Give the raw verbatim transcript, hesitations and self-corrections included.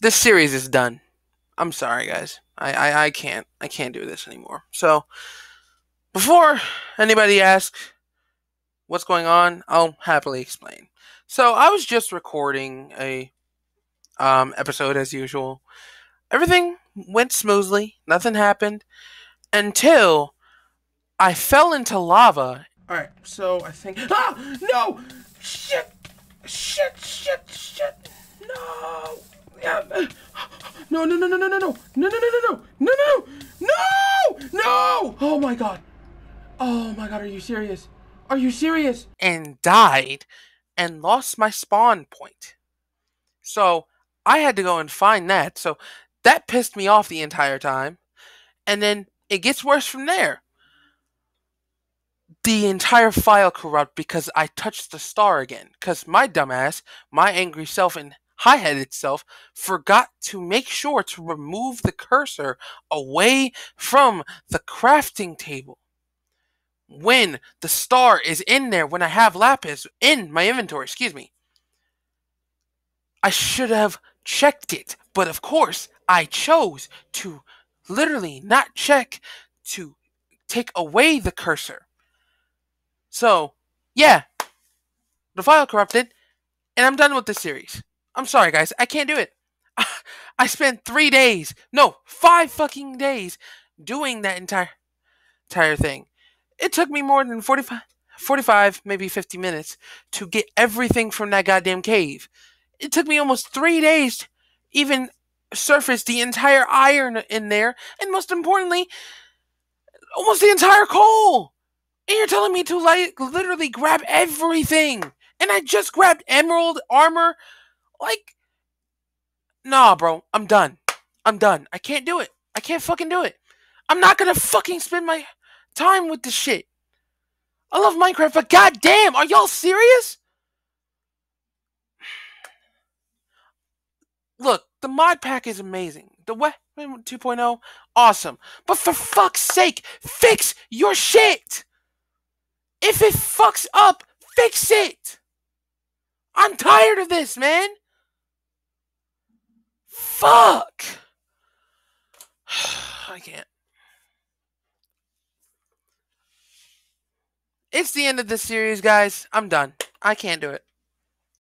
This series is done. I'm sorry, guys. I, I, I can't. I can't do this anymore. So, before anybody asks what's going on, I'll happily explain. So, I was just recording a um, episode as usual. Everything went smoothly. Nothing happened. Until I fell into lava. Alright, so I think... Ah! No! Shit! Shit, shit, shit! No! No, no, no, no, no, no, no, no, no, no, no, no, no, no, no! Oh my god. Oh my god, are you serious? Are you serious? And died and lost my spawn point. So I had to go and find that. So that pissed me off the entire time. And then it gets worse from there. The entire file corrupt because I touched the star again. Because my dumbass, my angry self and high-headed self forgot to make sure to remove the cursor away from the crafting table. When the star is in there, when I have lapis in my inventory, excuse me. I should have checked it. But of course, I chose to literally not check to take away the cursor. So, yeah, the file corrupted, and I'm done with this series. I'm sorry, guys, I can't do it. I spent three days, no, five fucking days doing that entire entire thing. It took me more than forty-five, forty-five, maybe fifty minutes to get everything from that goddamn cave. It took me almost three days to even surface the entire iron in there, and most importantly, almost the entire coal. And you're telling me to like literally grab everything. And I just grabbed emerald armor. Like, nah, bro. I'm done. I'm done. I can't do it. I can't fucking do it. I'm not gonna fucking spend my time with this shit. I love Minecraft, but goddamn, are y'all serious? Look, the mod pack is amazing. The weapon two point oh, awesome. But for fuck's sake, fix your shit. If it fucks up, fix it! I'm tired of this, man! Fuck! I can't. It's the end of this series, guys. I'm done. I can't do it.